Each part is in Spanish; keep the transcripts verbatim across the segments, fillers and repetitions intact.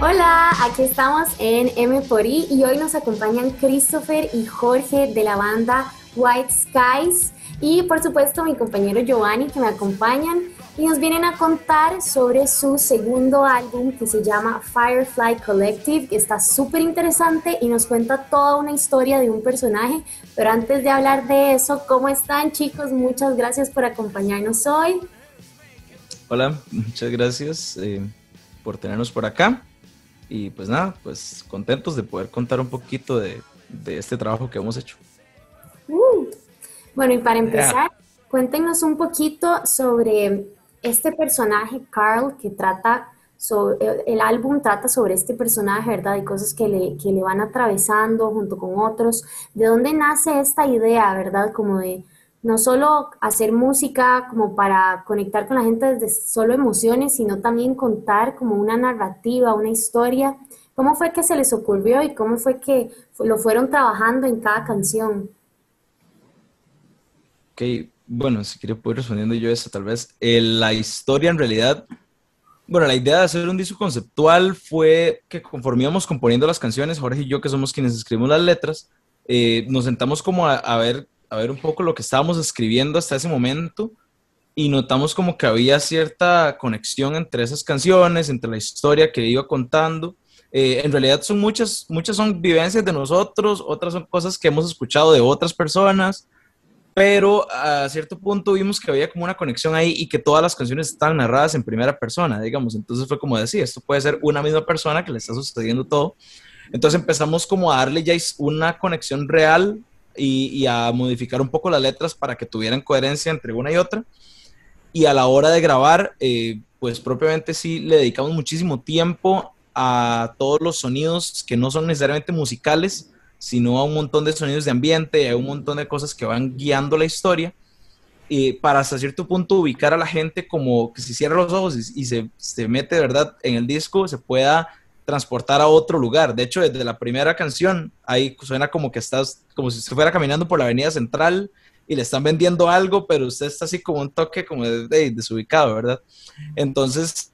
Hola, aquí estamos en M cuatro I y hoy nos acompañan Christopher y Jorge de la banda White Skies y por supuesto mi compañero Giovanni que me acompañan y nos vienen a contar sobre su segundo álbum que se llama Firefly Collective, que está súper interesante y nos cuenta toda una historia de un personaje. Pero antes de hablar de eso, ¿cómo están, chicos? Muchas gracias por acompañarnos hoy. Hola, muchas gracias eh, por tenernos por acá. Y pues nada, pues contentos de poder contar un poquito de, de este trabajo que hemos hecho. Uh, bueno, y para empezar, yeah. cuéntenos un poquito sobre este personaje, Carl, que trata, sobre, el álbum trata sobre este personaje, ¿verdad? Y cosas que le, que le van atravesando junto con otros. ¿De dónde nace esta idea, verdad? Como de no solo hacer música como para conectar con la gente desde solo emociones, sino también contar como una narrativa, una historia. ¿Cómo fue que se les ocurrió y cómo fue que lo fueron trabajando en cada canción? Ok, bueno, si quiero puedo ir respondiendo yo eso tal vez. Eh, la historia en realidad, bueno, la idea de hacer un disco conceptual fue que conforme íbamos componiendo las canciones, Jorge y yo, que somos quienes escribimos las letras, eh, nos sentamos como a, a ver... a ver un poco lo que estábamos escribiendo hasta ese momento y notamos como que había cierta conexión entre esas canciones, entre la historia que iba contando. Eh, en realidad son muchas, muchas son vivencias de nosotros, otras son cosas que hemos escuchado de otras personas, pero a cierto punto vimos que había como una conexión ahí y que todas las canciones estaban narradas en primera persona, digamos. Entonces fue como decir, esto puede ser una misma persona que le está sucediendo todo. Entonces empezamos como a darle ya una conexión real Y, y a modificar un poco las letras para que tuvieran coherencia entre una y otra. Y a la hora de grabar, eh, pues propiamente sí le dedicamos muchísimo tiempo a todos los sonidos que no son necesariamente musicales, sino a un montón de sonidos de ambiente, a un montón de cosas que van guiando la historia, eh, para hasta cierto punto ubicar a la gente como que si cierra los ojos y, y se, se mete de verdad en el disco, se pueda transportar a otro lugar. De hecho, desde la primera canción, ahí suena como que estás, como si se fuera caminando por la avenida central y le están vendiendo algo, pero usted está así como un toque como de, de, desubicado, ¿verdad? Entonces,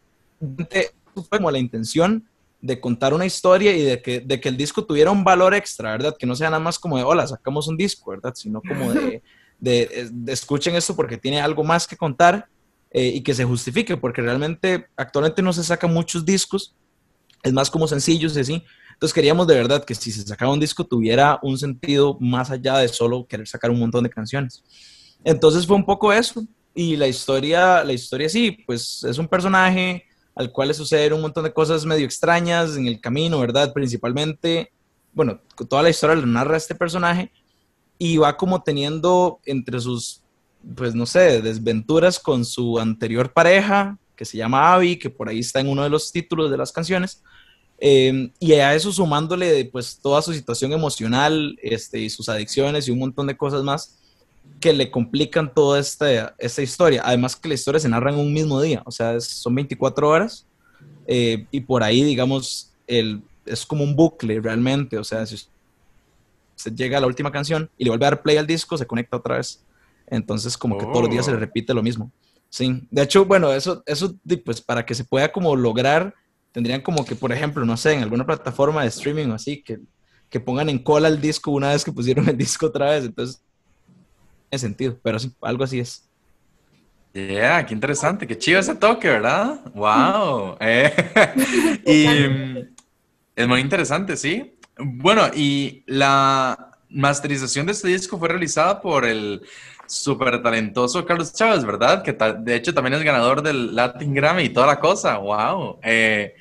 fue como la intención de contar una historia y de que, de que el disco tuviera un valor extra, ¿verdad? Que no sea nada más como de, hola, sacamos un disco, ¿verdad? Sino como de, de, de, de escuchen esto porque tiene algo más que contar, eh, y que se justifique, porque realmente actualmente no se sacan muchos discos, es más como sencillos y así. Entonces queríamos de verdad que si se sacaba un disco tuviera un sentido más allá de solo querer sacar un montón de canciones. Entonces fue un poco eso. Y la historia, la historia sí, pues es un personaje al cual le suceden un montón de cosas medio extrañas en el camino, ¿verdad? Principalmente, bueno, toda la historia la narra este personaje y va como teniendo entre sus, pues no sé, desventuras con su anterior pareja, que se llama Abbie, que por ahí está en uno de los títulos de las canciones, eh, y a eso sumándole pues toda su situación emocional, este, y sus adicciones y un montón de cosas más que le complican toda esta, esta historia. Además que la historia se narra en un mismo día, o sea, es, son veinticuatro horas, eh, y por ahí, digamos, el, es como un bucle realmente, o sea, si se llega a la última canción y le vuelve a dar play al disco, se conecta otra vez. Entonces como oh. que todos los días se le repite lo mismo. Sí, de hecho, bueno, eso, eso pues para que se pueda como lograr, tendrían como que, por ejemplo, no sé, en alguna plataforma de streaming o así, que, que pongan en cola el disco una vez que pusieron el disco otra vez, entonces, tiene sentido, pero sí, algo así es. Yeah, qué interesante, qué chido ese toque, ¿verdad? Wow. Eh, y es muy interesante, sí. Bueno, y la masterización de este disco fue realizada por el súper talentoso Carlos Chaves, ¿verdad? Que de hecho también es ganador del Latin Grammy y toda la cosa. ¡Wow! Eh,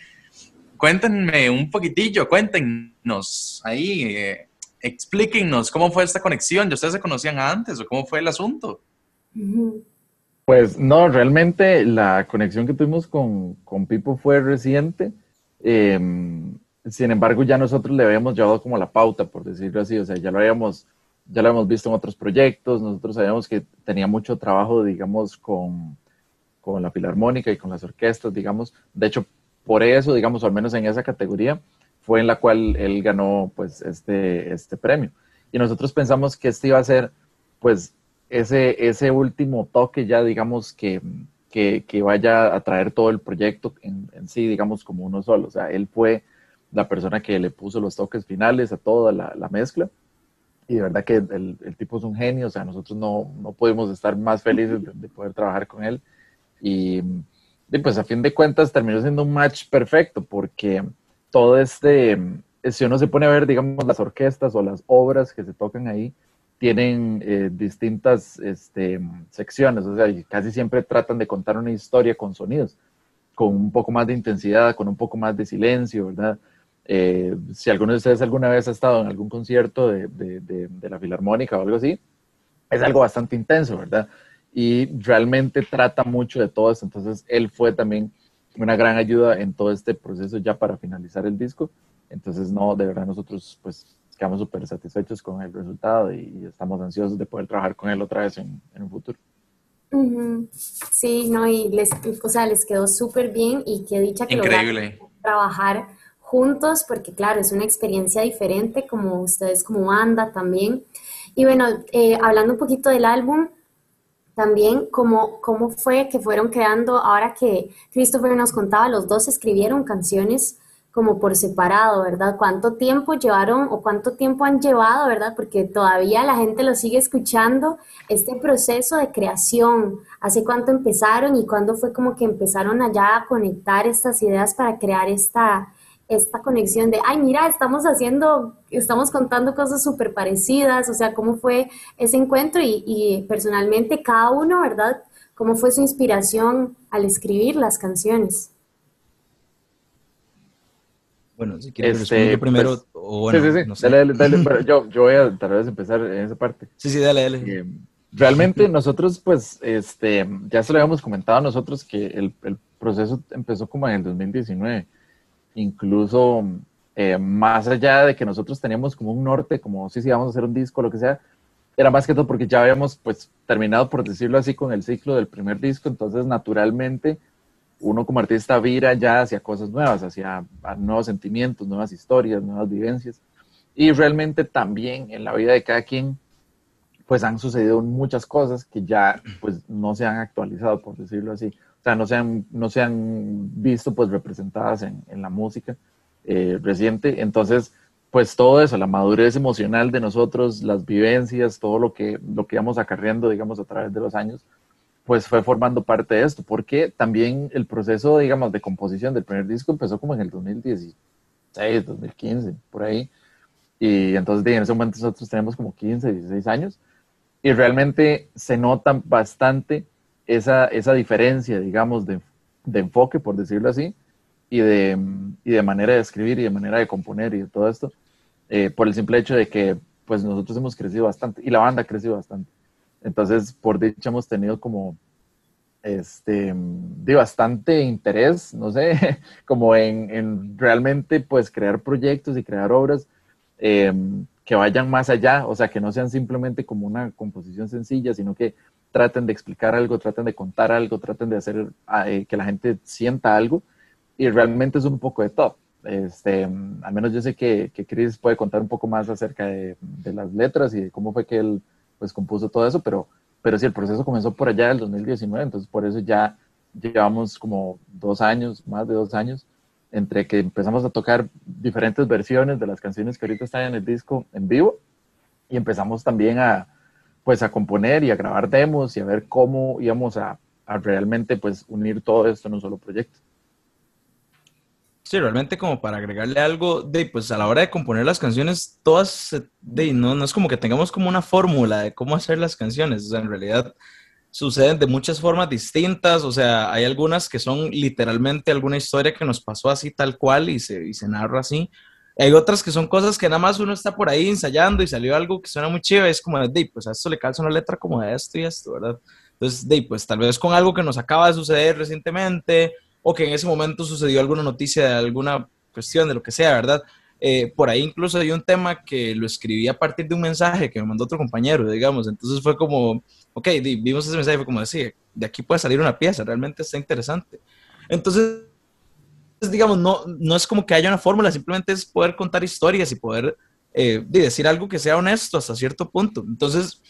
cuéntenme un poquitillo, cuéntenos ahí, eh, explíquennos cómo fue esta conexión. ¿Y ustedes se conocían antes o cómo fue el asunto? Pues no, realmente la conexión que tuvimos con, con Pipo fue reciente. Eh, sin embargo, ya nosotros le habíamos llevado como la pauta, por decirlo así. O sea, ya lo habíamos ya lo hemos visto en otros proyectos. Nosotros sabíamos que tenía mucho trabajo, digamos, con, con la Filarmónica y con las orquestas, digamos. De hecho, por eso, digamos, o al menos en esa categoría, fue en la cual él ganó, pues, este, este premio. Y nosotros pensamos que este iba a ser, pues, ese, ese último toque ya, digamos, que, que, que vaya a traer todo el proyecto en, en sí, digamos, como uno solo. O sea, él fue la persona que le puso los toques finales a toda la, la mezcla. Y de verdad que el, el tipo es un genio. O sea, nosotros no, no pudimos estar más felices de, de poder trabajar con él. Y, y pues a fin de cuentas terminó siendo un match perfecto, porque todo este, si uno se pone a ver, digamos, las orquestas o las obras que se tocan ahí, tienen eh, distintas este, secciones. O sea, casi siempre tratan de contar una historia con sonidos, con un poco más de intensidad, con un poco más de silencio, ¿verdad? Eh, si alguno de ustedes alguna vez ha estado en algún concierto de, de, de, de la Filarmónica o algo así, es algo bastante intenso, ¿verdad? Y realmente trata mucho de todo esto. Entonces él fue también una gran ayuda en todo este proceso ya para finalizar el disco. Entonces, no, de verdad nosotros pues quedamos súper satisfechos con el resultado y, y estamos ansiosos de poder trabajar con él otra vez en, en un futuro. Uh-huh. Sí, no, y les, o sea, les quedó súper bien, y qué dicha que lograron trabajar juntos, porque claro, es una experiencia diferente, como ustedes como banda también. Y bueno, eh, hablando un poquito del álbum, también cómo, cómo fue que fueron creando, ahora que Christopher nos contaba, los dos escribieron canciones como por separado, ¿verdad? ¿Cuánto tiempo llevaron o cuánto tiempo han llevado, verdad? Porque todavía la gente lo sigue escuchando, este proceso de creación. ¿Hace cuánto empezaron y cuándo fue como que empezaron allá a conectar estas ideas para crear esta... esta conexión de, ay, mira, estamos haciendo, estamos contando cosas súper parecidas? O sea, ¿cómo fue ese encuentro? Y, y personalmente cada uno, ¿verdad? ¿Cómo fue su inspiración al escribir las canciones? Bueno, si quieres este, primero, pues, o bueno, sí, sí, sí. No sé. Dale, dale, dale, pero yo, yo voy a tal vez empezar en esa parte. Sí, sí, dale, dale. Eh, realmente nosotros, pues, este, ya se lo habíamos comentado a nosotros que el, el proceso empezó como en el dos mil diecinueve. Incluso eh, más allá de que nosotros teníamos como un norte, como sí, sí, vamos a hacer un disco, lo que sea, era más que todo porque ya habíamos pues terminado, por decirlo así, con el ciclo del primer disco. Entonces naturalmente uno como artista vira ya hacia cosas nuevas, hacia nuevos sentimientos, nuevas historias, nuevas vivencias. Y realmente también en la vida de cada quien pues han sucedido muchas cosas que ya pues no se han actualizado, por decirlo así. O sea, no se han, no se han visto pues representadas en, en la música eh, reciente. Entonces, pues todo eso, la madurez emocional de nosotros, las vivencias, todo lo que, lo que íbamos acarreando, digamos, a través de los años, pues fue formando parte de esto. Porque también el proceso, digamos, de composición del primer disco empezó como en el dos mil dieciséis, dos mil quince, por ahí. Y entonces en ese momento nosotros tenemos como quince, dieciséis años. Y realmente se notan bastante Esa, esa diferencia, digamos, de, de enfoque, por decirlo así, y de, y de manera de escribir y de manera de componer y de todo esto, eh, por el simple hecho de que pues nosotros hemos crecido bastante y la banda ha crecido bastante. Entonces, por dicho, hemos tenido como este, de bastante interés, no sé, como en, en realmente pues crear proyectos y crear obras eh, que vayan más allá, o sea, que no sean simplemente como una composición sencilla, sino que traten de explicar algo, traten de contar algo, traten de hacer eh, que la gente sienta algo, y realmente es un poco de todo. Este, al menos yo sé que, que Chris puede contar un poco más acerca de, de las letras y de cómo fue que él pues, compuso todo eso, pero, pero sí, el proceso comenzó por allá del dos mil diecinueve, entonces por eso ya llevamos como dos años, más de dos años, entre que empezamos a tocar diferentes versiones de las canciones que ahorita están en el disco en vivo, y empezamos también a pues a componer y a grabar demos y a ver cómo íbamos a, a realmente pues unir todo esto en un solo proyecto. Sí, realmente como para agregarle algo, de pues a la hora de componer las canciones, todas, de, no, no es como que tengamos como una fórmula de cómo hacer las canciones, o sea, en realidad suceden de muchas formas distintas, o sea, hay algunas que son literalmente alguna historia que nos pasó así tal cual y se, y se narra así. Hay otras que son cosas que nada más uno está por ahí ensayando y salió algo que suena muy chido. Es como, de, pues a esto le calza una letra como de esto y esto, ¿verdad? Entonces, de, pues tal vez con algo que nos acaba de suceder recientemente o que en ese momento sucedió alguna noticia de alguna cuestión, de lo que sea, ¿verdad? Eh, por ahí incluso hay un tema que lo escribí a partir de un mensaje que me mandó otro compañero, digamos. Entonces fue como, ok, vimos ese mensaje y fue como decir, de aquí puede salir una pieza, realmente está interesante. Entonces, digamos, no, no es como que haya una fórmula, simplemente es poder contar historias y poder eh, decir algo que sea honesto hasta cierto punto. Entonces,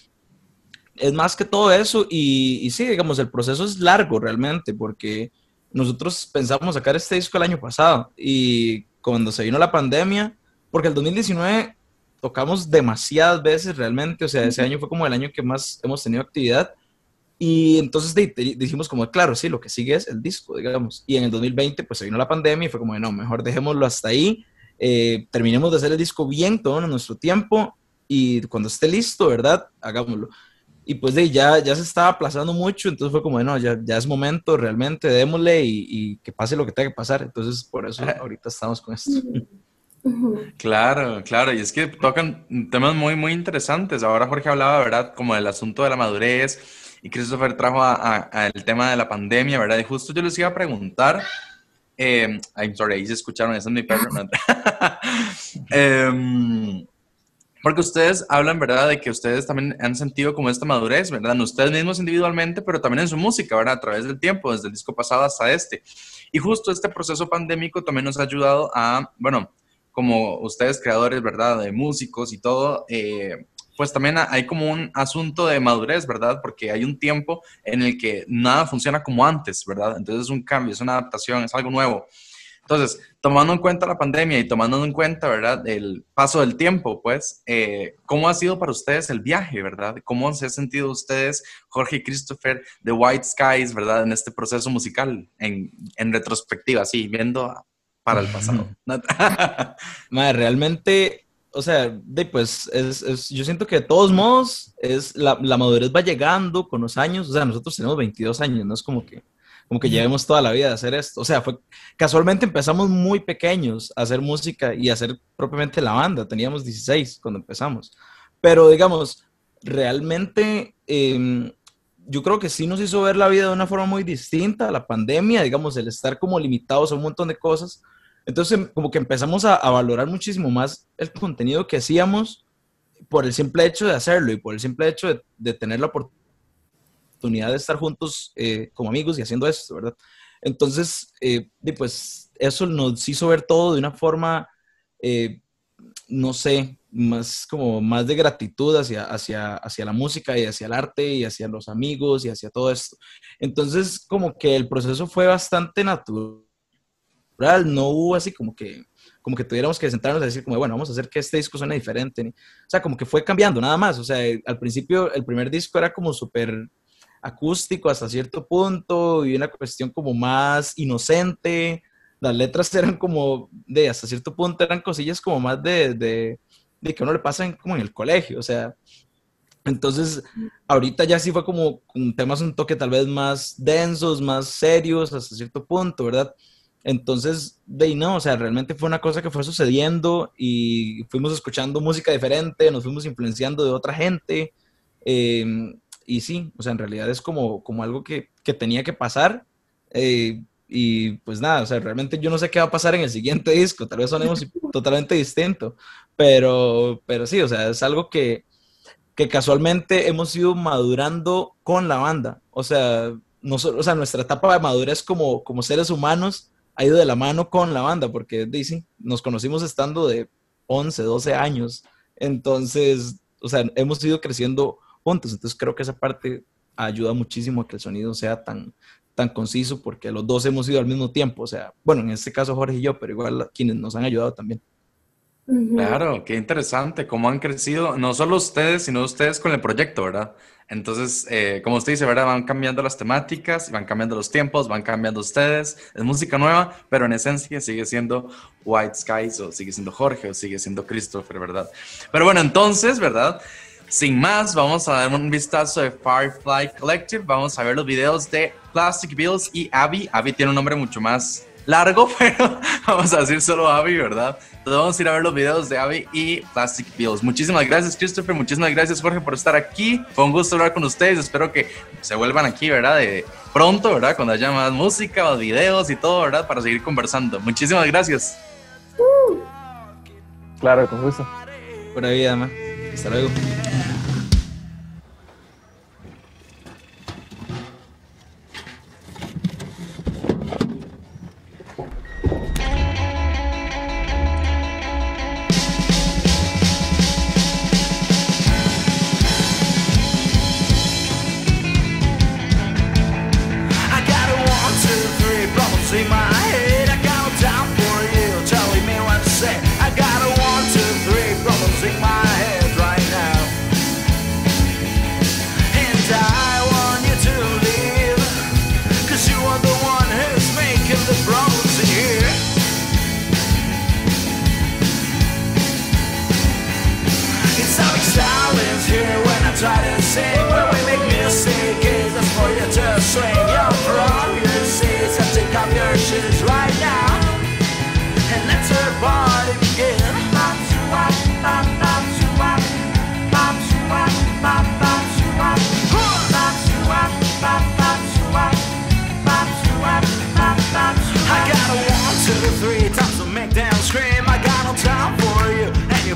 es más que todo eso y, y sí, digamos, el proceso es largo realmente porque nosotros pensábamos sacar este disco el año pasado y cuando se vino la pandemia, porque el dos mil diecinueve tocamos demasiadas veces realmente, o sea, ese año fue como el año que más hemos tenido actividad. Y entonces dijimos como, claro, sí, lo que sigue es el disco, digamos. Y en el dos mil veinte, pues se vino la pandemia y fue como, no, mejor dejémoslo hasta ahí. Eh, terminemos de hacer el disco bien, todo en nuestro tiempo. Y cuando esté listo, ¿verdad? Hagámoslo. Y pues de, ya, ya se estaba aplazando mucho. Entonces fue como, no, ya, ya es momento realmente, démosle y, y que pase lo que tenga que pasar. Entonces por eso ahorita estamos con esto. Claro, claro. Y es que tocan temas muy, muy interesantes. Ahora Jorge hablaba, ¿verdad? Como del asunto de la madurez. Y Christopher trajo a, a, a el tema de la pandemia, ¿verdad? Y justo yo les iba a preguntar, eh, I'm sorry, ahí se escucharon, ese es mi perro. ¿No? eh, porque ustedes hablan, ¿verdad? De que ustedes también han sentido como esta madurez, ¿verdad? En ustedes mismos individualmente, pero también en su música, ¿verdad? A través del tiempo, desde el disco pasado hasta este. Y justo este proceso pandémico también nos ha ayudado a, bueno, como ustedes creadores, ¿verdad? De músicos y todo, eh, pues también hay como un asunto de madurez, ¿verdad? Porque hay un tiempo en el que nada funciona como antes, ¿verdad? Entonces es un cambio, es una adaptación, es algo nuevo. Entonces, tomando en cuenta la pandemia y tomando en cuenta, ¿verdad? El paso del tiempo, pues, eh, ¿cómo ha sido para ustedes el viaje, verdad? ¿Cómo se han sentido ustedes, Jorge y Christopher, de White Skies, ¿verdad? En este proceso musical, en, en retrospectiva, sí, viendo para el pasado. Madre, realmente... O sea, de, pues es, es, yo siento que de todos modos es, la, la madurez va llegando con los años. O sea, nosotros tenemos veintidós años, no es como que, como que llevemos toda la vida de hacer esto. O sea, fue, casualmente empezamos muy pequeños a hacer música y a hacer propiamente la banda. Teníamos dieciséis cuando empezamos. Pero digamos, realmente eh, yo creo que sí nos hizo ver la vida de una forma muy distinta a la pandemia. Digamos, el estar como limitados a un montón de cosas. Entonces, como que empezamos a, a valorar muchísimo más el contenido que hacíamos por el simple hecho de hacerlo y por el simple hecho de, de tener la oportunidad de estar juntos eh, como amigos y haciendo esto, ¿verdad? Entonces, eh, pues eso nos hizo ver todo de una forma, eh, no sé, más como más de gratitud hacia, hacia, hacia la música y hacia el arte y hacia los amigos y hacia todo esto. Entonces, como que el proceso fue bastante natural. No hubo así como que, como que tuviéramos que sentarnos a decir como, bueno, vamos a hacer que este disco suene diferente. O sea, como que fue cambiando nada más. O sea, al principio el primer disco era como súper acústico hasta cierto punto y una cuestión como más inocente. Las letras eran como de hasta cierto punto eran cosillas como más de, de, de que uno le pasan como en el colegio. O sea, entonces ahorita ya sí fue como con temas un toque tal vez más densos, más serios hasta cierto punto, ¿verdad? Entonces, de ahí no, o sea, realmente fue una cosa que fue sucediendo y fuimos escuchando música diferente, nos fuimos influenciando de otra gente eh, y sí, o sea, en realidad es como, como algo que, que tenía que pasar eh, y pues nada, o sea, realmente yo no sé qué va a pasar en el siguiente disco, tal vez sonemos totalmente distinto, pero, pero sí, o sea, es algo que, que casualmente hemos ido madurando con la banda, o sea, nos, o sea nuestra etapa de madurez como, como seres humanos ha ido de la mano con la banda, porque sí, nos conocimos estando de once, doce años, entonces, o sea, hemos ido creciendo juntos, entonces creo que esa parte ayuda muchísimo a que el sonido sea tan, tan conciso, porque los dos hemos ido al mismo tiempo, o sea, bueno, en este caso Jorge y yo, pero igual quienes nos han ayudado también. Claro, qué interesante, cómo han crecido, no solo ustedes, sino ustedes con el proyecto, ¿verdad? Entonces, eh, como usted dice, ¿verdad? Van cambiando las temáticas, van cambiando los tiempos, van cambiando ustedes, es música nueva, pero en esencia sigue siendo White Skies, o sigue siendo Jorge, o sigue siendo Christopher, ¿verdad? Pero bueno, entonces, ¿verdad? Sin más, vamos a dar un vistazo de Firefly Collective, vamos a ver los videos de Plastic Bills y Abbie. Abbie tiene un nombre mucho más... largo, pero vamos a decir solo Abbie, ¿verdad? Entonces vamos a ir a ver los videos de Abbie y Plastic Bills. Muchísimas gracias, Christopher. Muchísimas gracias, Jorge, por estar aquí. Fue un gusto hablar con ustedes. Espero que se vuelvan aquí, ¿verdad? De pronto, ¿verdad? Cuando haya más música, más videos y todo, ¿verdad? Para seguir conversando. Muchísimas gracias. Uh. Claro, con gusto. Buena vida, ma. Hasta luego.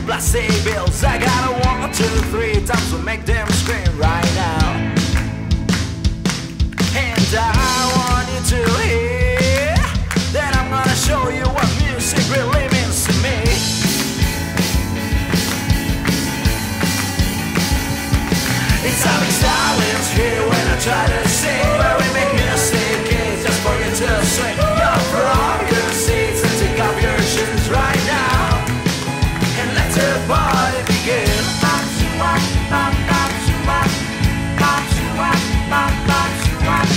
Plastic Bills, I gotta one, two, three times to make them scream right now. And I want you to hear that I'm gonna show you what music really means to me. It's a big silence here when I try to sing, but we make music, it's just for you to swing. You're from your seats and take off your shoes right now. Everybody begin. Pop to pop, pop, pop to pop, pop to pop, pop, pop to pop.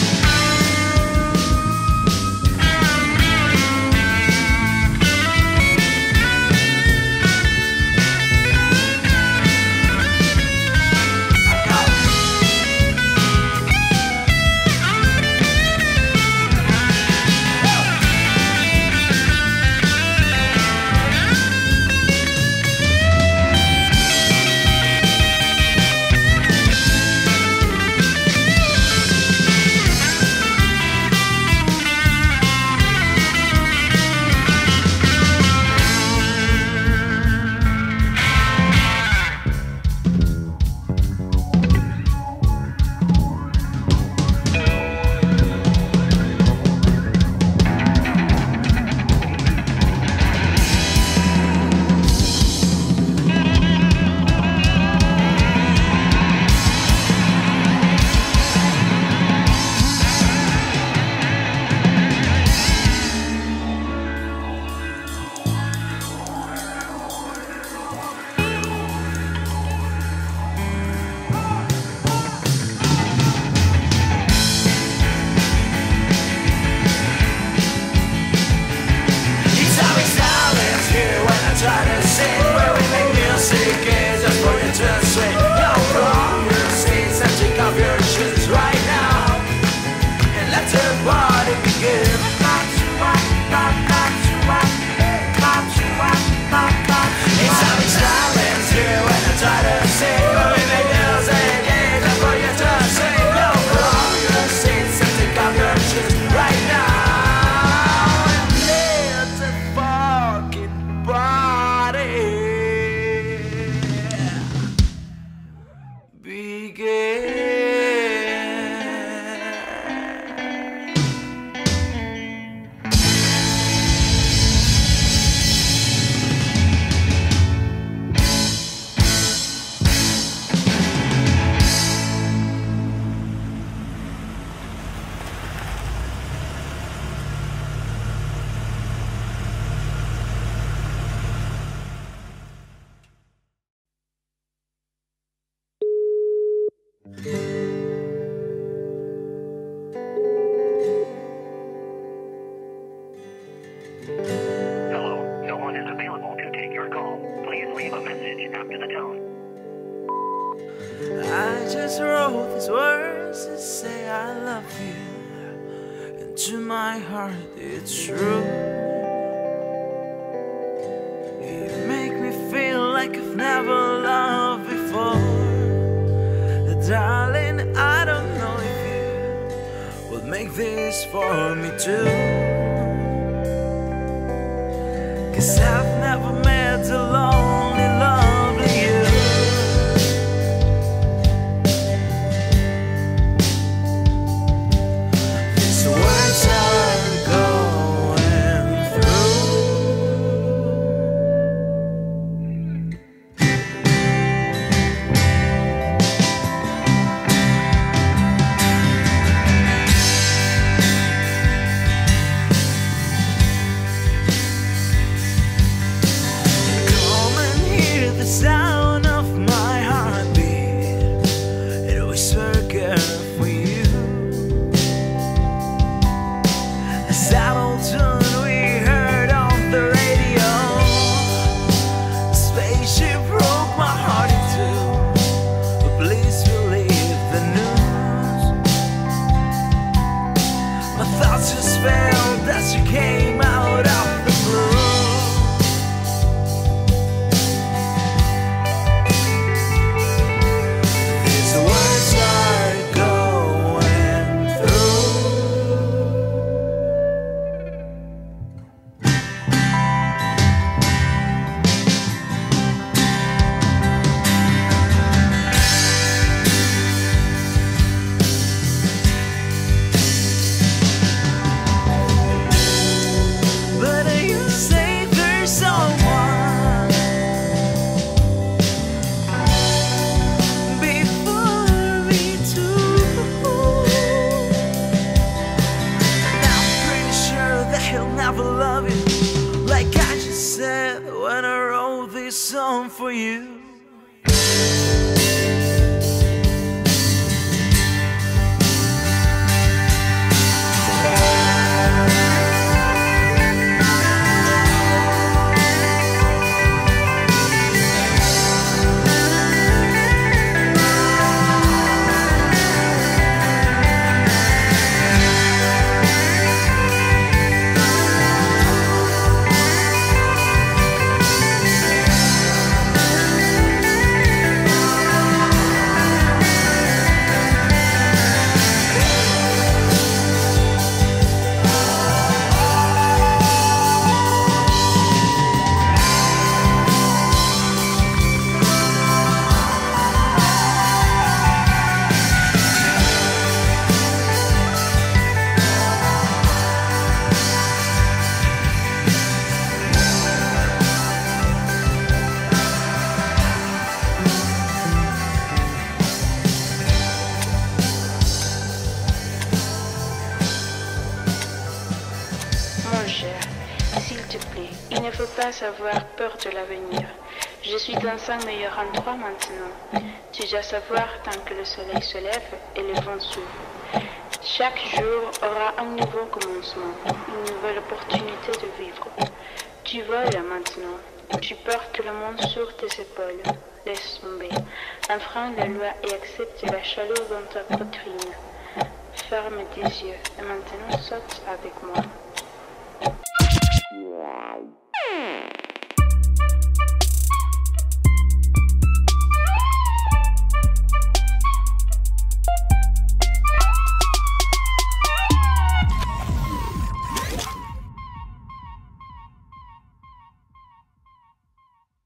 Cause I've never met a love felt as you came out of the blue. These words are going through. But you say there's someone before me too. And I'm pretty sure that he'll never love you like I just said when I wrote this song for you. Mon cher, s'il te plaît, il ne faut pas avoir peur de l'avenir. Je suis dans cinq meilleurs endroits maintenant. Tu dois savoir tant que le soleil se lève et le vent souffle. Chaque jour aura un nouveau commencement, une nouvelle opportunité de vivre. Tu voles maintenant. Tu portes le monde sur tes épaules. Laisse tomber. Enfreins la loi et accepte la chaleur dans ta poitrine. Ferme tes yeux et maintenant saute avec moi.